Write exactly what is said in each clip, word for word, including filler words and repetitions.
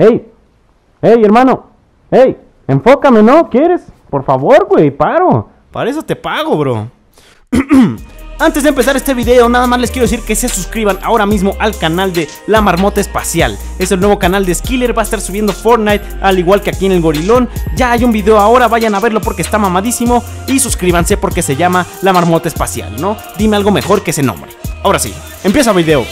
¡Ey! ¡Ey, hermano! ¡Ey! ¡Enfócame, no! ¿Quieres? Por favor, güey, paro. Para eso te pago, bro. Antes de empezar este video, nada más les quiero decir que se suscriban ahora mismo al canal de La Marmota Espacial. Es el nuevo canal de Skiller, va a estar subiendo Fortnite, al igual que aquí en El Gorilón. Ya hay un video ahora, vayan a verlo porque está mamadísimo. Y suscríbanse porque se llama La Marmota Espacial, ¿no? Dime algo mejor que ese nombre. Ahora sí, empieza el video.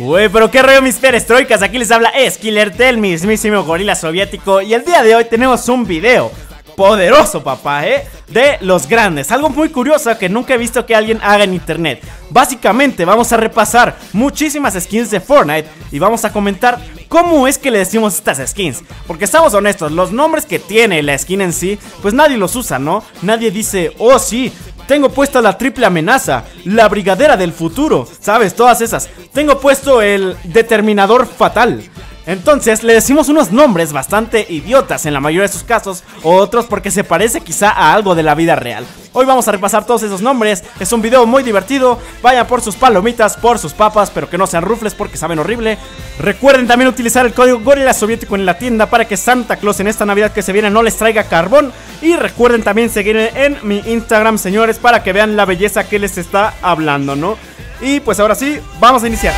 Wey, pero qué rollo mis perestroikas, aquí les habla SkillerTelmis, mismísimo gorila soviético. Y el día de hoy tenemos un video poderoso, papá, eh, de los grandes. Algo muy curioso que nunca he visto que alguien haga en internet. Básicamente vamos a repasar muchísimas skins de Fortnite y vamos a comentar cómo es que le decimos estas skins. Porque estamos honestos, los nombres que tiene la skin en sí, pues nadie los usa, ¿no? Nadie dice, oh sí, tengo puesta la triple amenaza, la brigadera del futuro, ¿sabes? Todas esas. Tengo puesto el determinador fatal. Entonces le decimos unos nombres bastante idiotas en la mayoría de sus casos, o otros porque se parece quizá a algo de la vida real. Hoy vamos a repasar todos esos nombres, es un video muy divertido. Vayan por sus palomitas, por sus papas, pero que no sean rufles porque saben horrible. Recuerden también utilizar el código gorila soviético en la tienda para que Santa Claus en esta Navidad que se viene no les traiga carbón. Y recuerden también seguirme en mi Instagram, señores, para que vean la belleza que les está hablando, ¿no? Y pues ahora sí, vamos a iniciar.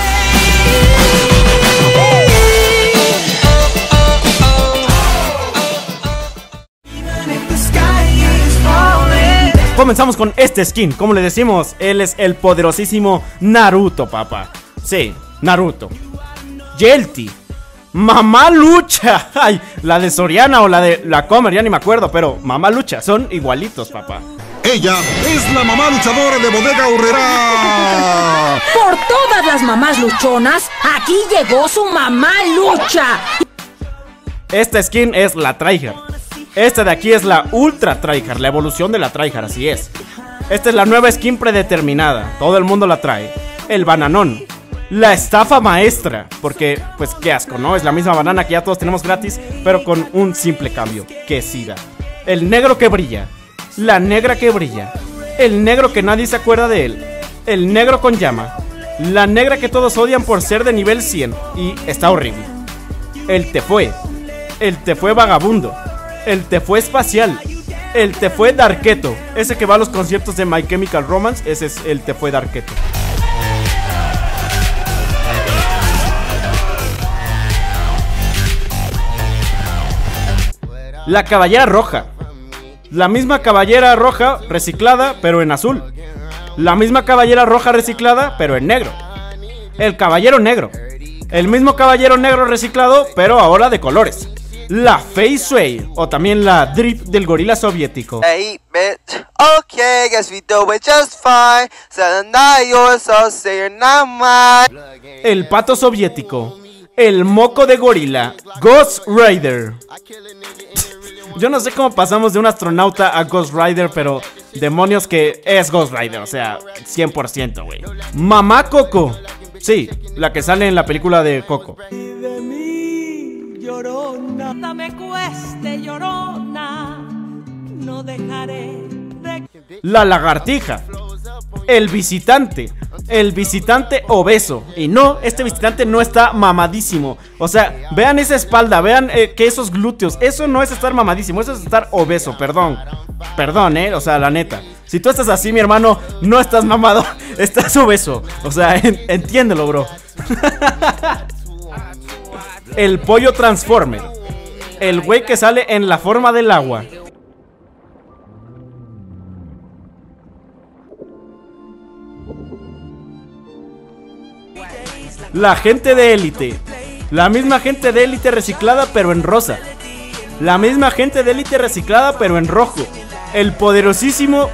Comenzamos con este skin, como le decimos, él es el poderosísimo Naruto, papá. Sí, Naruto. Jelty. Mamá Lucha. Ay, la de Soriana o la de la Comer, ya ni me acuerdo, pero Mamá Lucha, son igualitos, papá. Ella es la mamá luchadora de Bodega Aurrerá. Por todas las mamás luchonas, aquí llegó su Mamá Lucha. Esta skin es la tryhard. Esta de aquí es la ultra tryhard, la evolución de la tryhard, así es. Esta es la nueva skin predeterminada, todo el mundo la trae. El bananón. La estafa maestra, porque pues qué asco, ¿no? Es la misma banana que ya todos tenemos gratis, pero con un simple cambio, que sida. El negro que brilla, la negra que brilla, el negro que nadie se acuerda de él, el negro con llama, la negra que todos odian por ser de nivel cien y está horrible. El te fue, el te fue vagabundo, el te fue espacial, el te fue darketo, ese que va a los conciertos de My Chemical Romance, ese es el te fue darketo. La caballera roja. La misma caballera roja reciclada, pero en azul. La misma caballera roja reciclada, pero en negro. El caballero negro. El mismo caballero negro reciclado, pero ahora de colores. La Fei Shui, o también la Drip del gorila soviético. Hey, bitch. Okay, guess we do it just fine. El pato soviético. El moco de gorila. Ghost Rider. Yo no sé cómo pasamos de un astronauta a Ghost Rider, pero demonios que es Ghost Rider, o sea, cien por ciento, güey. Mamá Coco. Sí, la que sale en la película de Coco. De mí, llorona. No me cueste, llorona. No dejaré de... La lagartija. El visitante. El visitante obeso. Y no, este visitante no está mamadísimo. O sea, vean esa espalda, vean eh, que esos glúteos. Eso no es estar mamadísimo, eso es estar obeso, perdón. Perdón, eh, o sea, la neta. Si tú estás así, mi hermano, no estás mamado, estás obeso. O sea, en, entiéndelo, bro. El pollo transformer. El güey que sale en la forma del agua. La gente de élite. La misma gente de élite reciclada pero en rosa. La misma gente de élite reciclada pero en rojo. El poderosísimo...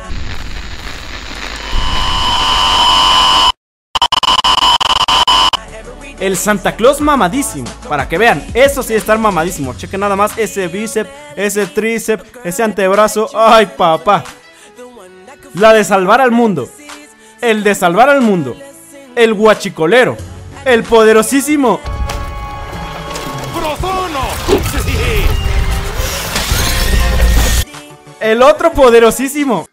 El Santa Claus mamadísimo. Para que vean, eso sí estar mamadísimo. Chequen nada más ese bíceps, ese tríceps, ese antebrazo. Ay, papá. La de salvar al mundo. El de salvar al mundo. El guachicolero. El poderosísimo Prozono. El otro poderosísimo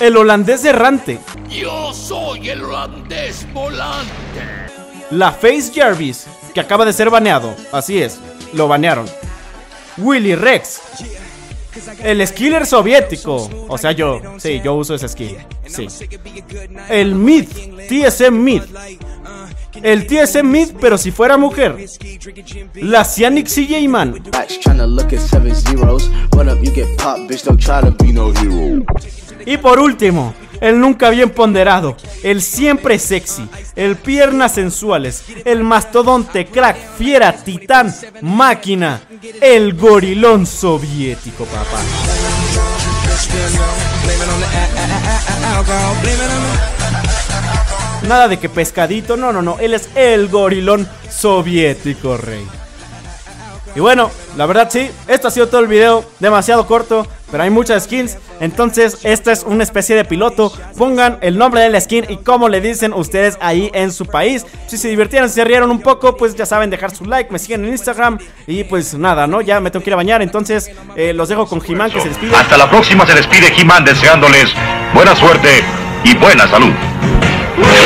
El holandés errante. Yo soy el holandés volante. La Face Jarvis, que acaba de ser baneado. Así es, lo banearon. Willy Rex. El Skiller soviético. O sea, yo, sí, yo uso ese skin. Sí. El Myth, T S M Myth. El T S M Myth, pero si fuera mujer. La Cianic C J Man. Y por último, el nunca bien ponderado, el siempre sexy, el piernas sensuales, el mastodonte, crack, fiera, titán, máquina, el gorilón soviético, papá. Nada de que pescadito, no, no, no, él es el gorilón soviético, rey. Y bueno, la verdad sí, esto ha sido todo el video, demasiado corto, pero hay muchas skins. Entonces esta es una especie de piloto. Pongan el nombre de la skin y cómo le dicen ustedes ahí en su país. Si se divirtieron, si se rieron un poco, pues ya saben, dejar su like, me siguen en Instagram. Y pues nada, ¿no? Ya me tengo que ir a bañar. Entonces eh, los dejo con He-Man, que se despide. Hasta la próxima, se despide He-Man deseándoles buena suerte y buena salud.